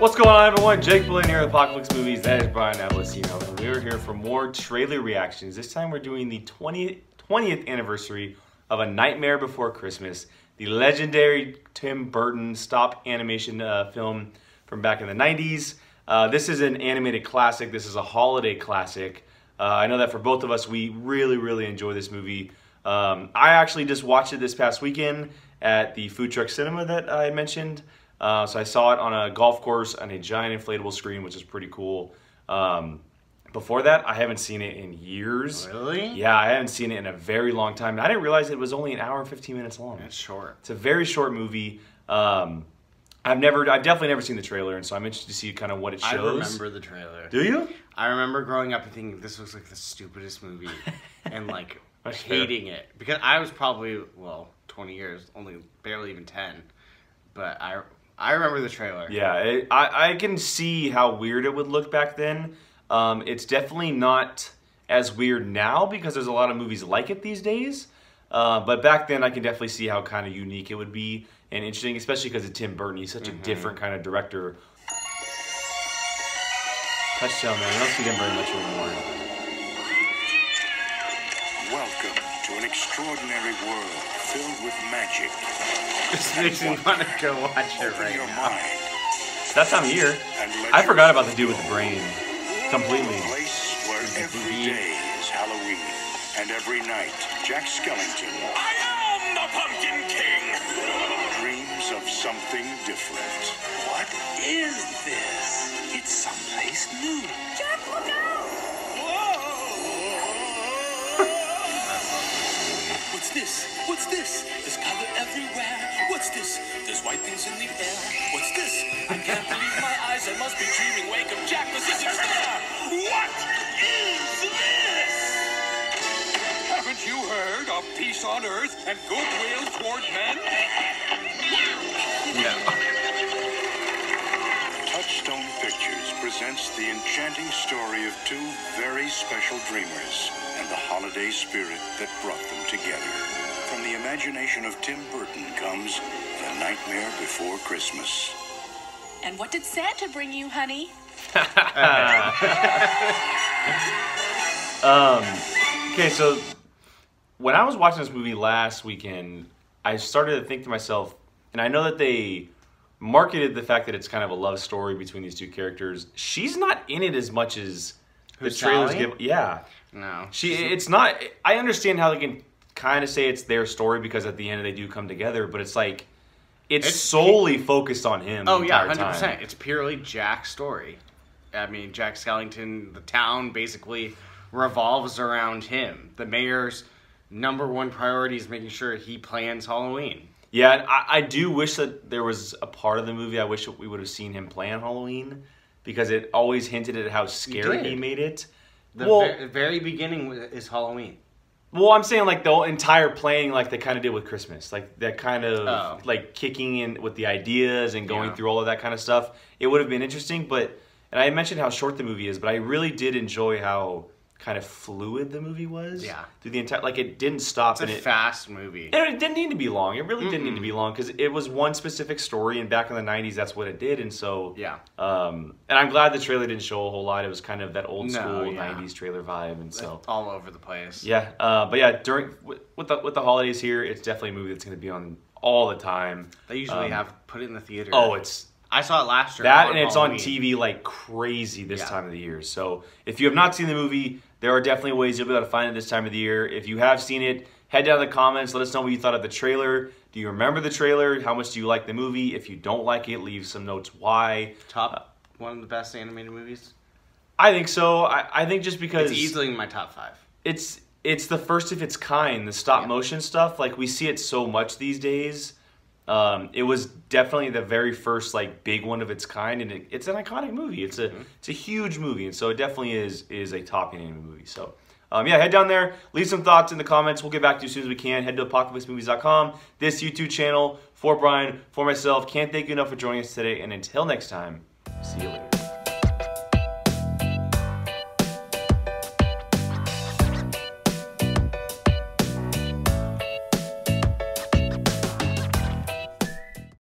What's going on, everyone? Jake Bartley here at Apocaflix Movies. That is Brian Avolicino, and we are here for more trailer reactions. This time we're doing the 20th anniversary of A Nightmare Before Christmas, the legendary Tim Burton stop animation film from back in the 90s. This is an animated classic. This is a holiday classic. I know that for both of us, we really enjoy this movie. I actually just watched it this past weekend at the Food Truck Cinema that I mentioned. So I saw it on a golf course on a giant inflatable screen, which is pretty cool. Before that, I haven't seen it in years. Really? Yeah, I haven't seen it in a very long time. I didn't realize it was only an hour and 15 minutes long. That's short. It's a very short movie. I've definitely never seen the trailer, and so I'm interested to see kind of what it shows. I remember the trailer. Do you? I remember growing up and thinking this was like the stupidest movie, and like hating it because I was probably 20 years, only barely even 10, but I remember the trailer. Yeah, I can see how weird it would look back then. It's definitely not as weird now because there's a lot of movies like it these days. But back then, I can definitely see how kind of unique it would be and interesting, especially because of Tim Burton. He's such a different kind of director. Touchstone, man. I don't see them very much anymore. Welcome to an extraordinary world filled with magic. This makes me want to go watch it right now. That's time of year. I forgot about the dude with the brain completely. A place where every day is Halloween. And every night, Jack Skellington, I am the Pumpkin King, dreams of something different. What is this? It's someplace new. Jack, look out! Whoa. What's this? What's this? There's color everywhere. What's this? There's white things in the air. What's this? I can't believe my eyes. I must be dreaming. Wake up, Jack. This is there. What is this? Haven't you heard of peace on earth and goodwill toward men? No. Touchstone Pictures presents the enchanting story of two very special dreamers and the holiday spirit that brought them together. From the imagination of Tim Burton comes A Nightmare Before Christmas. And what did Santa bring you, honey? Okay, so when I was watching this movie last weekend, I started to think to myself, and I know that they marketed the fact that it's kind of a love story between these two characters. She's not in it as much as the trailers give. Yeah. No. It's not. I understand how they can kind of say it's their story because at the end they do come together, but it's like it's solely focused on him. Oh, yeah, 100%. It's purely Jack's story. I mean, Jack Skellington, the town basically revolves around him. The mayor's number one priority is making sure he plans Halloween. Yeah, and I do wish that there was a part of the movie I wish we would have seen him plan Halloween, because it always hinted at how scary he made it. The very beginning is Halloween. Well, I'm saying like the entire playing like they kind of did with Christmas. Like that kind of like kicking in with the ideas and going through all of that kind of stuff. It would have been interesting, but, and I mentioned how short the movie is, but I really did enjoy how kind of fluid the movie was. Yeah. Through the entire, like it didn't stop. It's a fast movie. And it didn't need to be long. It really didn't need to be long because it was one specific story, and back in the 90s that's what it did, and so yeah. And I'm glad the trailer didn't show a whole lot. It was kind of that old school 90s trailer vibe, and so it's all over the place. Yeah. But yeah, during with the holidays here, it's definitely a movie that's going to be on all the time. They usually have put it in the theater. Oh, it's I saw it last year. That, and it's on TV like crazy this time of the year. So if you have not seen the movie, there are definitely ways you'll be able to find it this time of the year. If you have seen it, head down in the comments. Let us know what you thought of the trailer. Do you remember the trailer? How much do you like the movie? If you don't like it, leave some notes why. Top one of the best animated movies? I think so. I think just because it's easily in my top 5. It's the first of its kind. The stop motion stuff, like we see it so much these days. It was definitely the very first like big one of its kind, and it's an iconic movie. It's a huge movie, and so it definitely is a top animated movie. So yeah, head down there, leave some thoughts in the comments. We'll get back to you as soon as we can. Head to apocaflixmovies.com, this YouTube channel. For Brian, for myself, can't thank you enough for joining us today, and until next time, see you later.